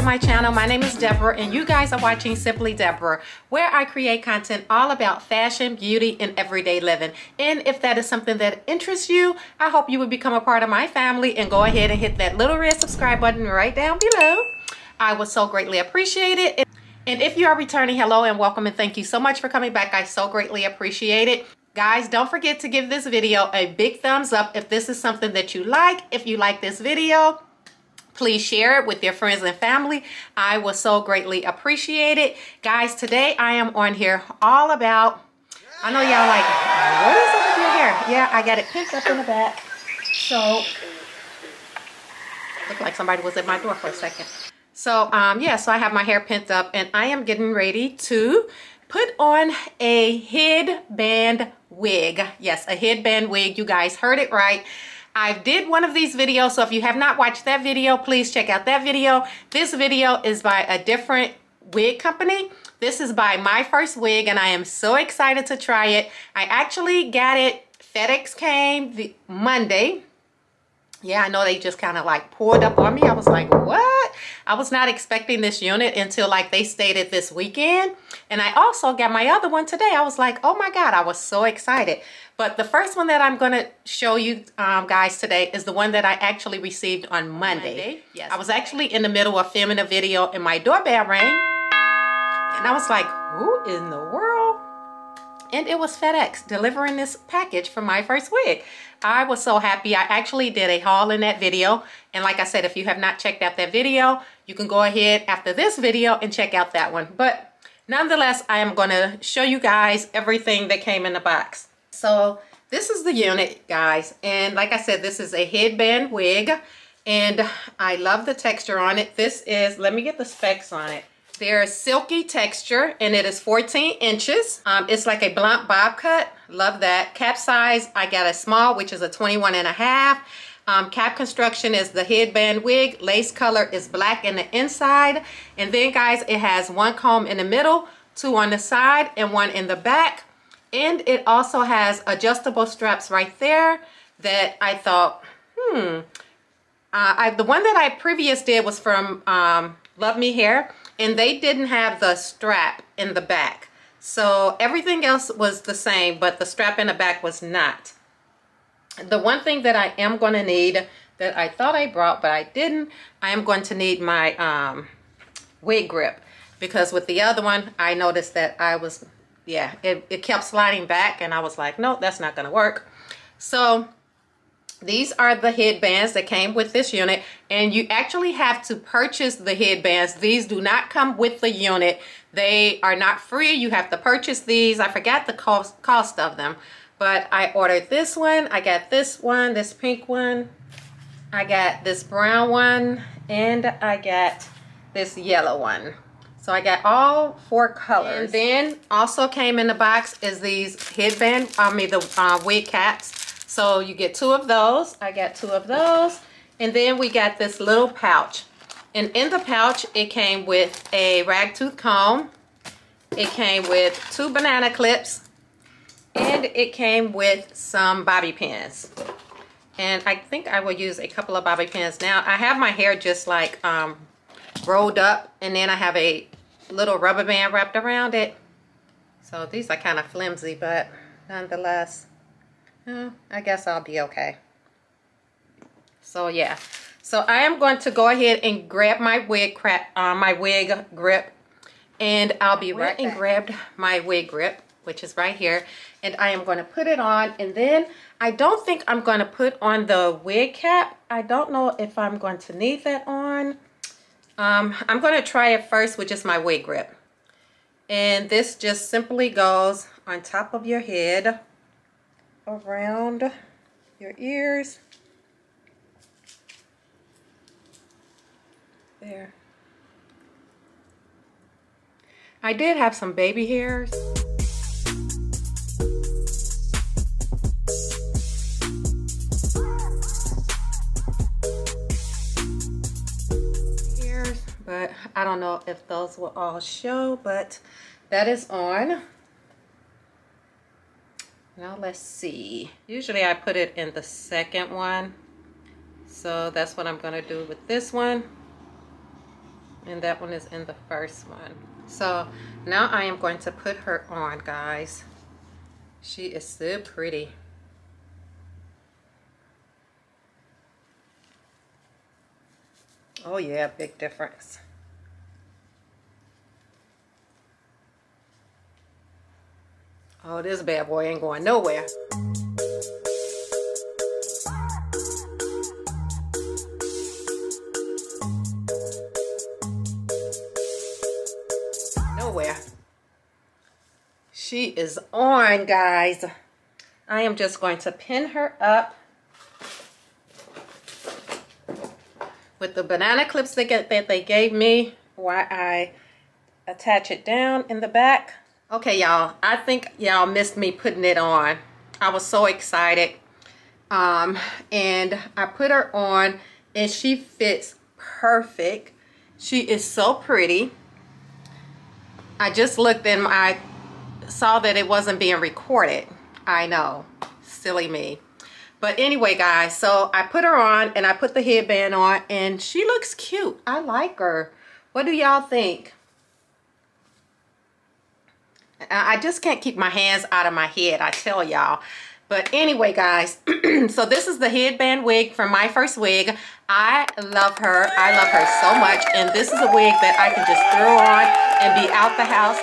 to my channel. My name is Deborah and you guys are watching Simply Deborah, where I create content all about fashion, beauty, and everyday living. And if that is something that interests you, I hope you would become a part of my family and go ahead and hit that little red subscribe button right down below. I would so greatly appreciate it. And if you are returning, hello and welcome, and thank you so much for coming back. I so greatly appreciate it. Guys, don't forget to give this video a big thumbs up if this is something that you like. If you like this video, please share it with your friends and family. I will so greatly appreciate it. Guys, today I am on here all about, I know y'all like, what is up with your hair? Yeah, I got it picked up in the back. So, looked like somebody was at my door for a second. So, yeah, so I have my hair pinned up and I am getting ready to put on a headband wig. Yes, a headband wig. You guys heard it right. I did one of these videos, so if you have not watched that video, please check out that video. This video is by a different wig company. This is by My First Wig, and I am so excited to try it. I actually got it. FedEx came the Monday. Yeah, I know they just kind of like poured up on me. I was like, what? I was not expecting this unit until like they stated this weekend. And I also got my other one today. I was like, oh my God, I was so excited. But the first one that I'm going to show you guys today is the one that I actually received on Monday. Yes. I was actually in the middle of filming a video and my doorbell rang. And I was like, who in the world? And it was FedEx delivering this package for My First Wig. I was so happy. I actually did a haul in that video. And like I said, if you have not checked out that video, you can go ahead after this video and check out that one. But nonetheless, I am going to show you guys everything that came in the box. So this is the unit, guys. And like I said, this is a headband wig. And I love the texture on it. This is, let me get the specs on it. They're a silky texture and it is 14 inches. It's like a blunt bob cut. Love that. Cap size, I got a small, which is a 21.5. Cap construction is the headband wig. Lace color is black in the inside. And then guys, it has one comb in the middle, two on the side and one in the back. And it also has adjustable straps right there that I thought, the one that I previously did was from Love Me Hair. And they didn't have the strap in the back. So everything else was the same, but the strap in the back was not. The one thing that I am going to need that I thought I brought, but I didn't, I am going to need my wig grip. Because with the other one, I noticed that I was, yeah, it kept sliding back. And I was like, no, that's not going to work. So these are the headbands that came with this unit, and you actually have to purchase the headbands. These do not come with the unit. They are not free. You have to purchase these. I forgot the cost of them, but I ordered this one. I got this one, this pink one. I got this brown one, and I got this yellow one. So I got all four colors. And then also came in the box is these headband, the wig caps. So you get two of those. I got two of those. And then we got this little pouch. And in the pouch, it came with a ragtooth comb. It came with two banana clips. And it came with some bobby pins. And I think I will use a couple of bobby pins. Now, I have my hair just like rolled up. And then I have a little rubber band wrapped around it. So these are kind of flimsy, but nonetheless, I guess I'll be okay. So yeah, so I am going to go ahead and grab my wig grip, and I'll be right back. And grabbed my wig grip, which is right here, and I am going to put it on. And then I don't think I'm going to put on the wig cap. I don't know if I'm going to need that on. I'm going to try it first with just my wig grip, and this just simply goes on top of your head, around your ears there. I did have some baby hairs. But I don't know if those will all show, but that is on. Now let's see. Usually I put it in the second one. So that's what I'm going to do with this one. and that one is in the first one. So now I am going to put her on, guys. She is so pretty. Oh yeah, big difference. Oh, this bad boy ain't going nowhere. Nowhere. She is on, guys. I am just going to pin her up with the banana clips that they gave me while I attach it down in the back. Okay, y'all, I think y'all missed me putting it on. I was so excited. And I put her on and she fits perfect. She is so pretty. I just looked and I saw that it wasn't being recorded. I know, silly me. But anyway, guys, so I put her on and I put the headband on and she looks cute. I like her. What do y'all think? I just can't keep my hands out of my head, I tell y'all. But anyway, guys, so this is the headband wig from My First Wig. I love her. I love her so much. And this is a wig that I can just throw on and be out the house.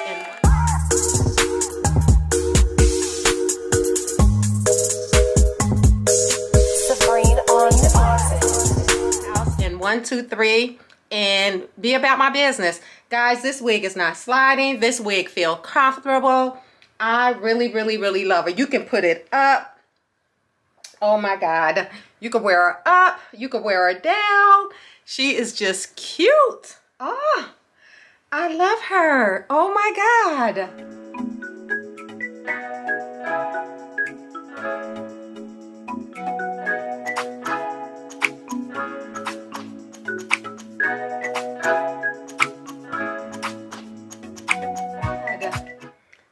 And 1, 2, 3. And be about my business. Guys, this wig is not sliding. This wig feels comfortable. I really, really, really love her. You can put it up. Oh my God. You can wear her up. You can wear her down. She is just cute. Oh, I love her. Oh my God.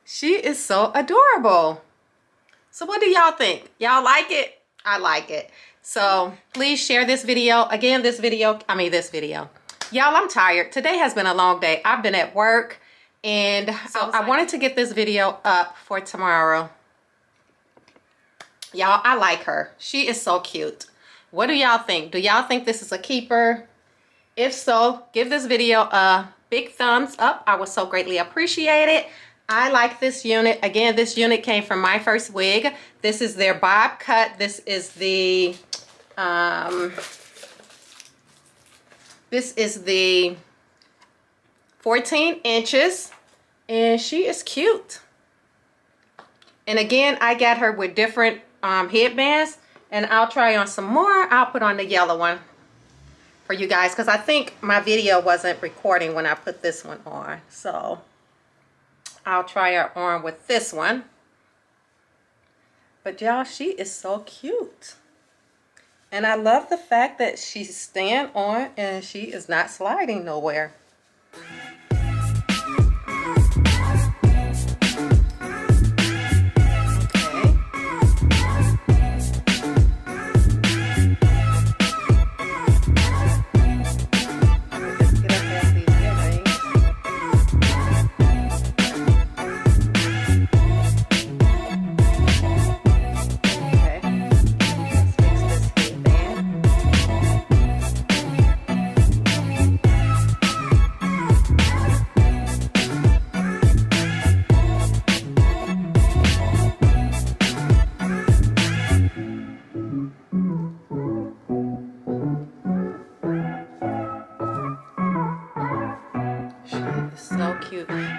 She is so adorable. So what do y'all think? Y'all like it? I like it. So please share this video. Again, this video. Y'all, I'm tired. Today has been a long day. I've been at work and I wanted to get this video up for tomorrow. Y'all, I like her. She is so cute. What do y'all think? Do y'all think this is a keeper? If so, give this video a big thumbs up. I would so greatly appreciate it. I like this unit. Again, this unit came from My First Wig. This is their bob cut. This is the this is the 14 inches and she is cute. And again, I got her with different headbands and I'll try on some more. I'll put on the yellow one for you guys because I think my video wasn't recording when I put this one on. So I'll try her on with this one. But y'all, she is so cute. And I love the fact that she's staying on and she is not sliding nowhere.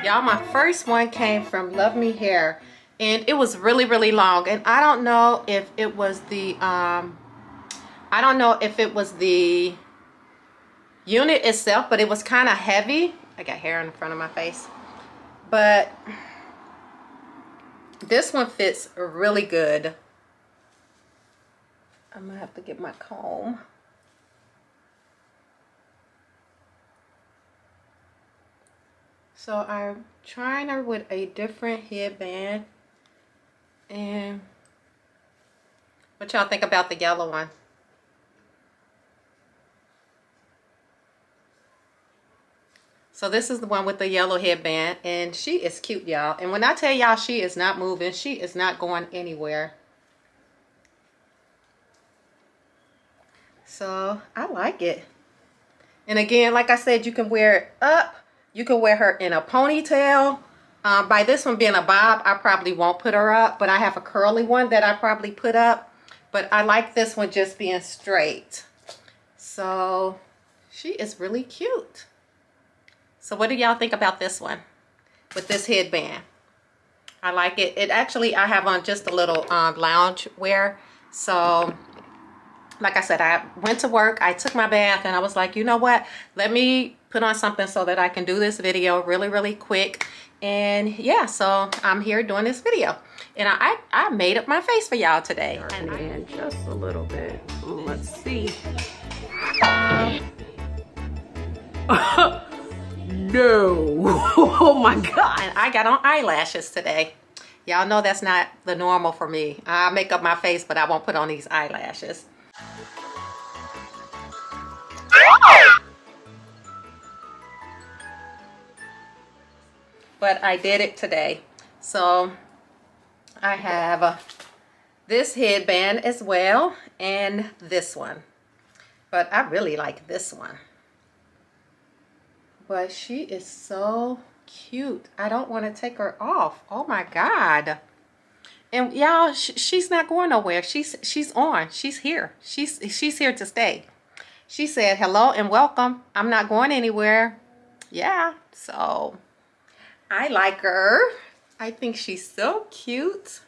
Y'all, my first one came from Love Me Hair and it was really, really long. And I don't know if it was the unit itself, but it was kind of heavy. I got hair in front of my face, but this one fits really good. I'm gonna have to get my comb. So I'm trying her with a different headband. And what y'all think about the yellow one? So this is the one with the yellow headband, and she is cute, y'all. And when I tell y'all she is not moving, she is not going anywhere. So I like it. And again, like I said, you can wear it up. You can wear her in a ponytail. By this one being a bob, I probably won't put her up, but I have a curly one that I probably put up. But I like this one just being straight. So she is really cute. So what do y'all think about this one with this headband? I like it. It actually, I have on just a little lounge wear. So like I said, I went to work, I took my bath, and I was like, you know what? Let me put on something so that I can do this video really, really quick. And yeah, so I'm here doing this video. And I made up my face for y'all today. And in just a little bit. Let's see. No. Oh my God. And I got on eyelashes today. Y'all know that's not the normal for me. I make up my face, but I won't put on these eyelashes. But I did it today. So I have this headband as well, and this one. But I really like this one. But she is so cute. I don't want to take her off. Oh my God. And y'all, she's not going nowhere. She's on. She's here. She's here to stay. She said, hello and welcome. I'm not going anywhere. Yeah, so I like her. I think she's so cute.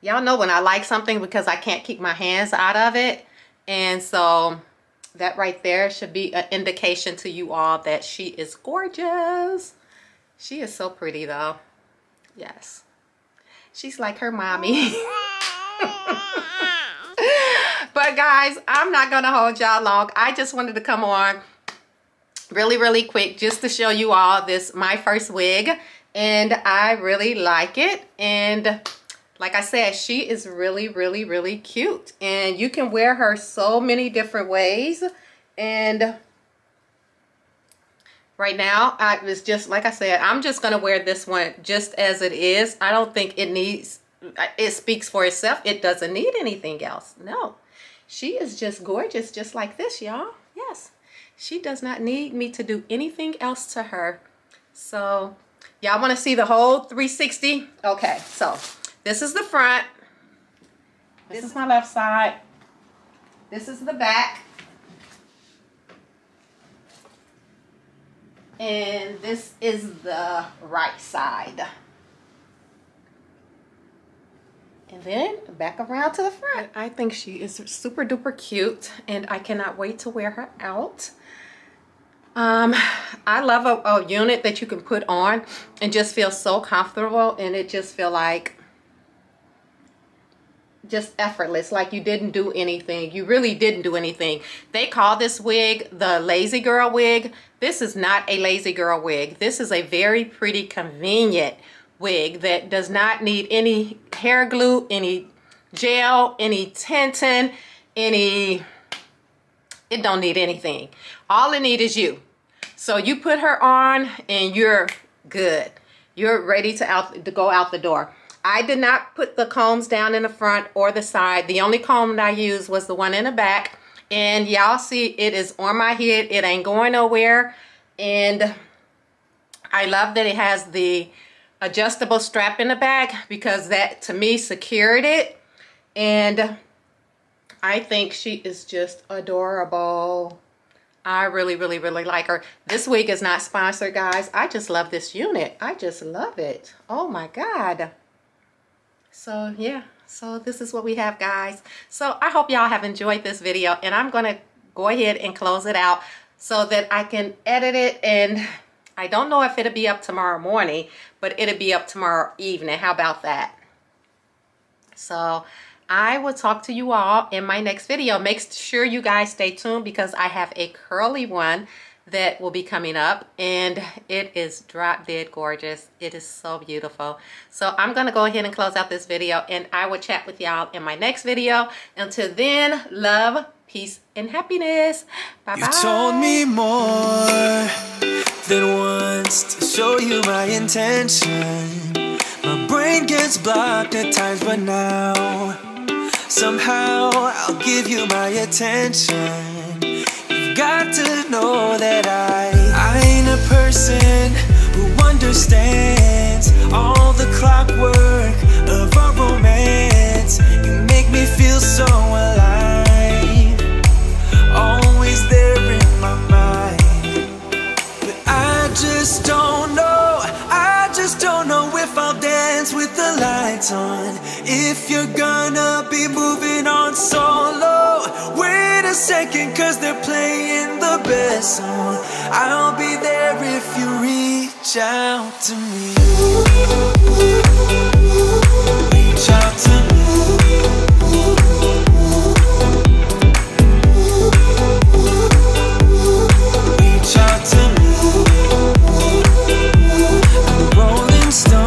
Y'all know when I like something because I can't keep my hands out of it. And so that right there should be an indication to you all that she is gorgeous. She is so pretty though. Yes. She's like her mommy. But guys, I'm not going to hold y'all long. I just wanted to come on really, really quick just to show you all this My First Wig. And I really like it. And like I said, she is really, really, really cute. And you can wear her so many different ways. And right now, it's just, like I said, I'm just going to wear this one just as it is. I don't think it needs, it speaks for itself. It doesn't need anything else. No. She is just gorgeous just like this, y'all. Yes. She does not need me to do anything else to her. So, y'all want to see the whole 360? Okay, so this is the front. This is my left side. This is the back. And this is the right side. And then back around to the front. I think she is super duper cute, and I cannot wait to wear her out. I love a unit that you can put on and just feel so comfortable, and it just feel like just effortless, like you didn't do anything. You really didn't do anything. They call this wig the lazy girl wig. This is not a lazy girl wig. This is a very pretty, convenient wig that does not need any hair glue, any gel, any tinting, any, it don't need anything. All it needs is you. So you put her on and you're good. You're ready to go out the door. I did not put the combs down in the front or the side. The only comb that I used was the one in the back. And y'all see it is on my head. It ain't going nowhere. And I love that it has the adjustable strap in the back because that, to me, secured it. And I think she is just adorable. I really, really, really like her. This wig is not sponsored, guys. I just love this unit. I just love it. Oh, my God. So yeah, so this is what we have, guys. So I hope y'all have enjoyed this video, and I'm gonna go ahead and close it out so that I can edit it. And I don't know if it'll be up tomorrow morning, but it'll be up tomorrow evening. How about that? So I will talk to you all in my next video. Make sure you guys stay tuned because I have a curly one that will be coming up, and it is drop dead gorgeous. It is so beautiful. So I'm gonna go ahead and close out this video, and I will chat with y'all in my next video. Until then, love, peace, and happiness. Bye bye. You told me more than once to show you my intention. My brain gets blocked at times, but now somehow I'll give you my attention. You've got to know that I ain't a person who understands all the clockwork of our romance. You make me feel so alive, always there in my mind. But I just don't know. With the lights on, if you're gonna be moving on solo, wait a second, cause they're playing the best song. I'll be there if you reach out to me. Reach out to me. Reach out to me. I'm a rolling stone.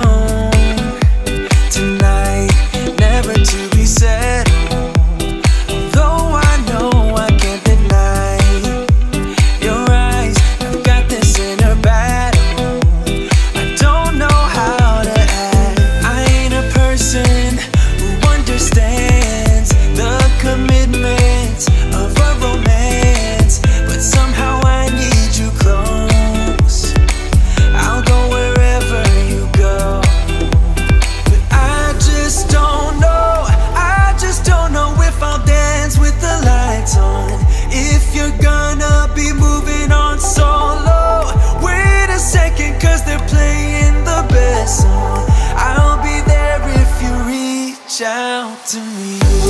I'll be there if you reach out to me.